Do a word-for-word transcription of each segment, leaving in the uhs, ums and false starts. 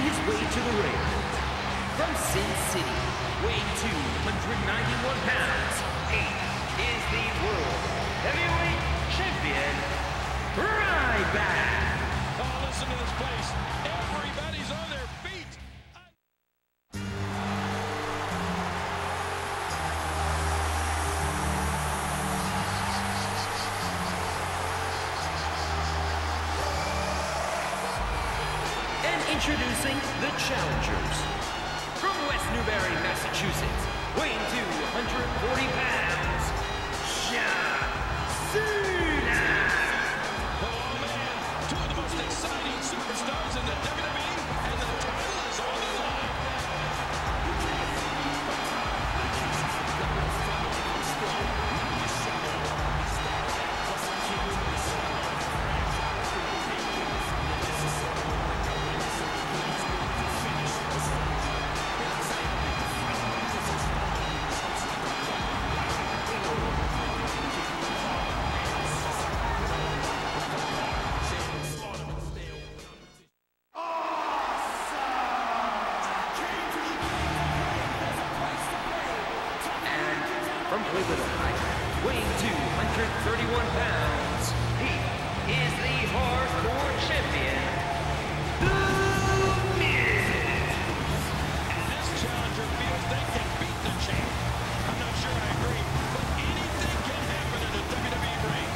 making his way to the ring, from Sin City, weighing two hundred ninety-one pounds, he is the World Heavyweight Champion, Ryback. Oh, listen to this place. Everybody's on their feet. Introducing the challengers. From West Newbury, Massachusetts, weighing two hundred forty pounds, John Cena! Oh man, two of the most exciting superstars in the W W E, and the title is on the line. From Cleveland, Ohio, weighing two hundred thirty-one pounds, he is the Hardcore Champion, the Miz. And this challenger feels they can beat the champ. I'm not sure I agree, but anything can happen in a W W E ring.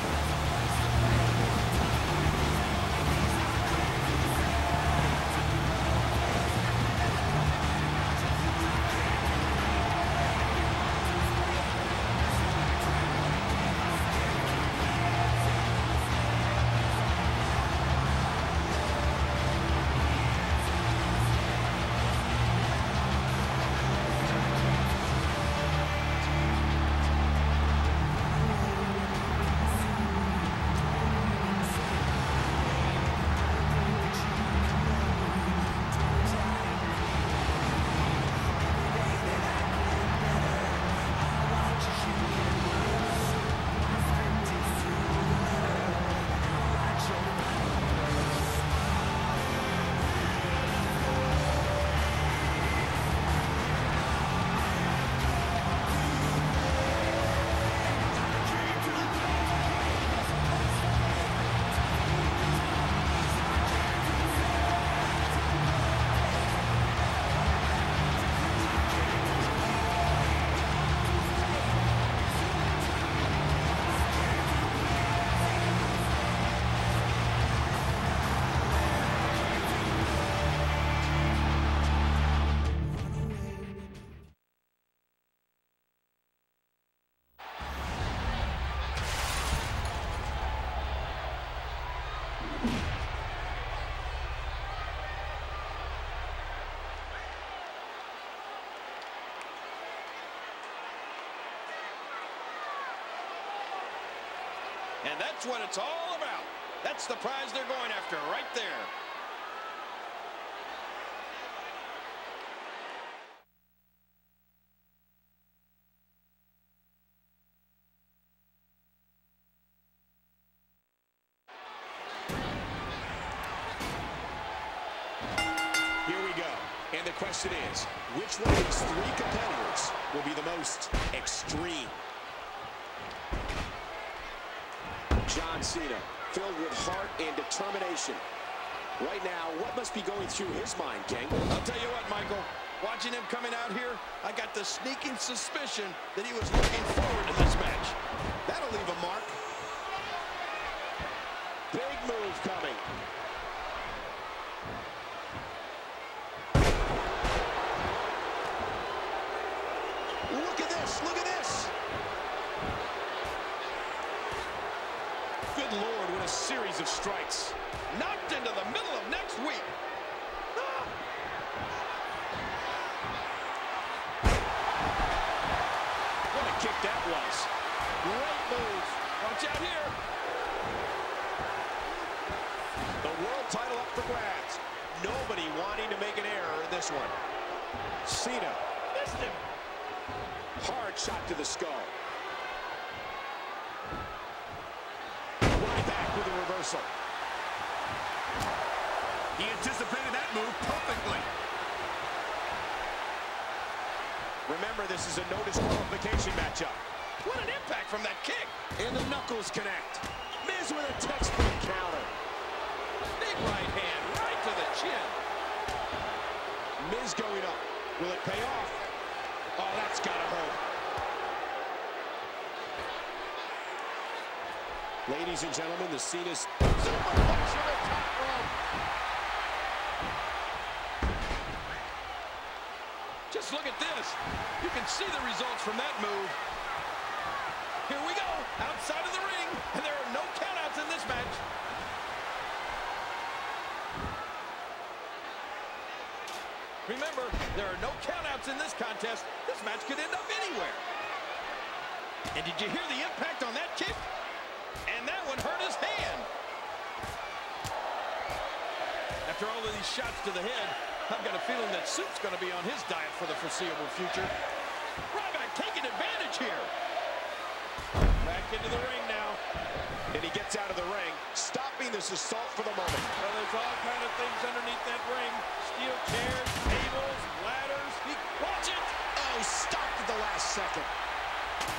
And that's what it's all about. That's the prize they're going after right there. Here we go. And the question is, which one of these three competitors will be the most extreme? John Cena, filled with heart and determination. Right now, what must be going through his mind, King? I'll tell you what, Michael. Watching him coming out here, I got the sneaking suspicion that he was looking forward to this match. That'll leave a mark. Big move coming. Look at this, look at this. Good Lord, what a series of strikes. Knocked into the middle of next week. Ah! What a kick that was. Great move. Watch out here. The world title up for grabs. Nobody wanting to make an error in this one. Cena. Missed him. Hard shot to the skull. Ryback with a reversal. He anticipated that move perfectly. Remember, this is a no disqualification matchup. What an impact from that kick. And the knuckles connect. Miz with a textbook counter. Big right hand right to the chin. Miz going up. Will it pay off? Oh, that's gotta hurt. Ladies and gentlemen, the Cena is superplex to the top rope. Just look at this. You can see the results from that move. Here we go, outside of the ring, and there are no countouts in this match. Remember, there are no countouts in this contest. This match could end up anywhere. And did you hear the impact on that kick? And that one hurt his hand. After all of these shots to the head, I've got a feeling that soup's going to be on his diet for the foreseeable future. Ryback taking advantage here. Back into the ring now. And he gets out of the ring, stopping this assault for the moment. Well, there's all kind of things underneath that ring. Steel chairs, tables, ladders. He... Watch it! Oh, stopped at the last second.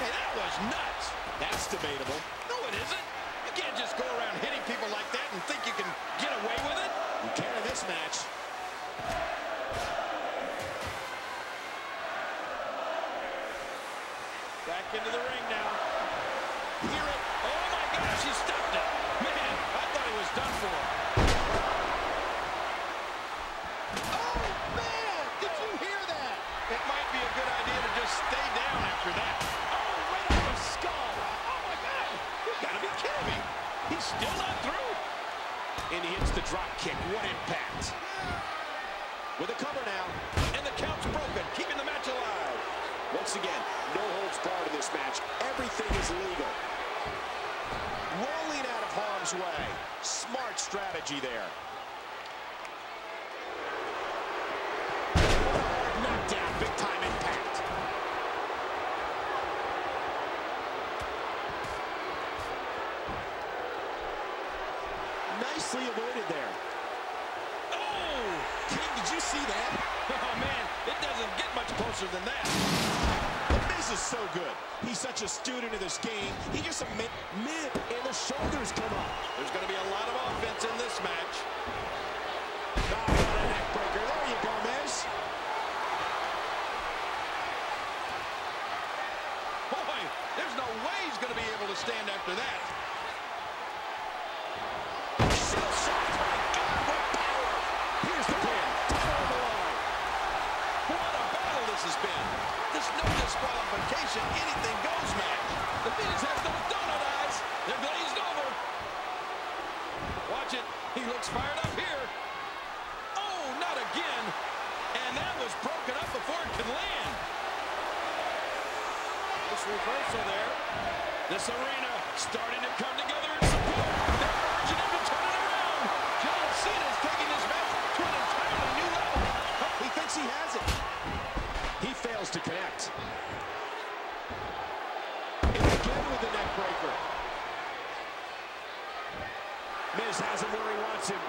Hey, that was nuts. That's debatable. No, it isn't. You can't just go around hitting people like that and think you can get away with it. You can in this match. Back into the ring now. Hear it. Oh, my gosh, he stopped it. Man, I thought he was done for. Oh, man, did you hear that? It might be a good idea to just stay down after that. He's still not through. And he hits the drop kick. What impact. With a cover now. And the count's broken, keeping the match alive. Once again, no holds barred in this match. Everything is legal. Rolling out of harm's way. Smart strategy there. Knockdown, big time impact. Nicely avoided there. Oh! Did you see that? Oh, man, it doesn't get much closer than that. But Miz is so good. He's such a student of this game. He just admit mid and the shoulders come up. There's going to be a lot of offense in this match. Oh, what a neck breaker. There you go, Miz. Boy, there's no way he's going to be able to stand after that. Disqualification, anything goes match. The Miz has those donut eyes. They're glazed over. Watch it. He looks fired up here. Oh, not again. And that was broken up before it could land. This reversal there. This arena starting to come together in support. They're urging him to turn it around. John Cena is taking this match to an entirely new level. Oh, he thinks he has it. He fails to connect. And again with the neck breaker. Miz has him where he wants him.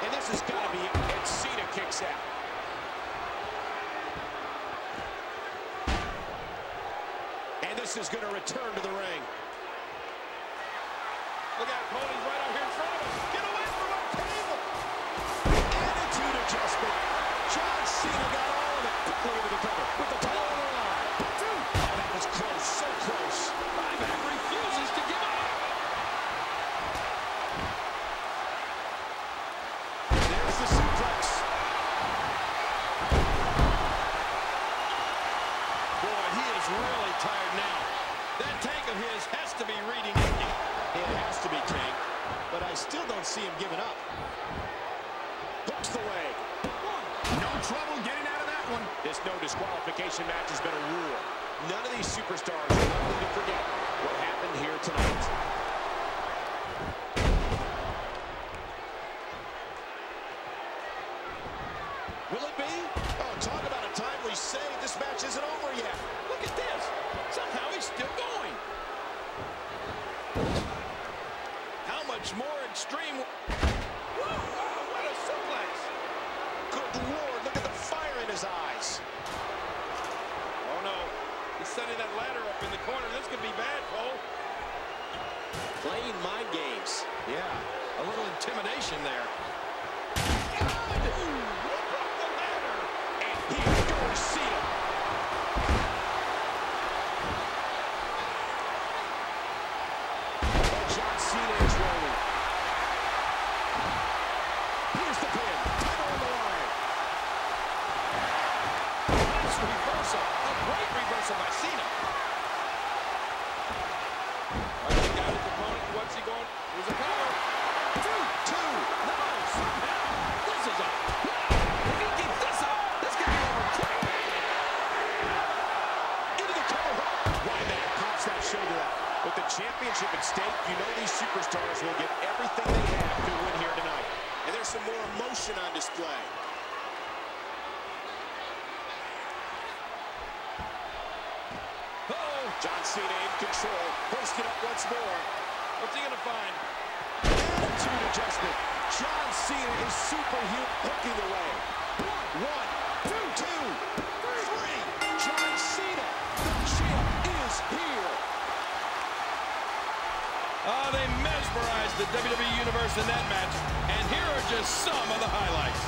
And this has got to be it. And Cena kicks out. And this is going to return to the ring. Look out, Cody's right out here in front of him. Get away from our table. Attitude adjustment. John Cena got all of it quickly over the cover with the title on the line. Two. Oh, that was close, so close. Ryback refuses to give up. There's the suplex. Boy, he is really tired now. That tank of his has to be reading empty. It has to be, King, but I still don't see him giving up. Books the leg. No trouble getting out of that one. This no disqualification match has been a rule. None of these superstars are likely to forget what happened here tonight. Will it be? Oh, talk about a timely save. This match isn't over yet. Look at this. Somehow he's still going. More extreme. Whoa, oh, what a suplex. Good Lord, look at the fire in his eyes. Oh, no. He's setting that ladder up in the corner. This could be bad, Cole. Playing mind games. Yeah, a little intimidation there. John Cena in control, hoisted up once more. What's he gonna find? Attitude adjustment. John Cena is superhuman, hooking the way. One, two, two, three. John Cena, the champ is here. Oh, they mesmerized the W W E Universe in that match, and here are just some of the highlights.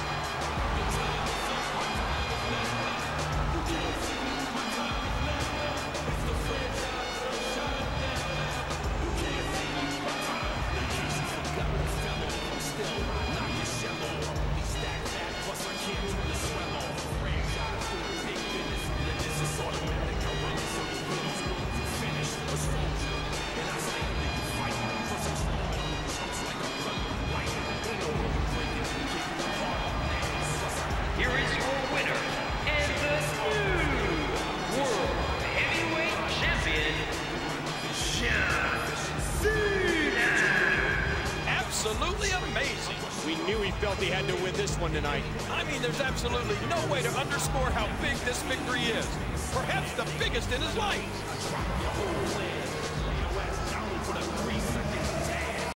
He had to win this one tonight. I mean, there's absolutely no way to underscore how big this victory is. Perhaps the biggest in his life.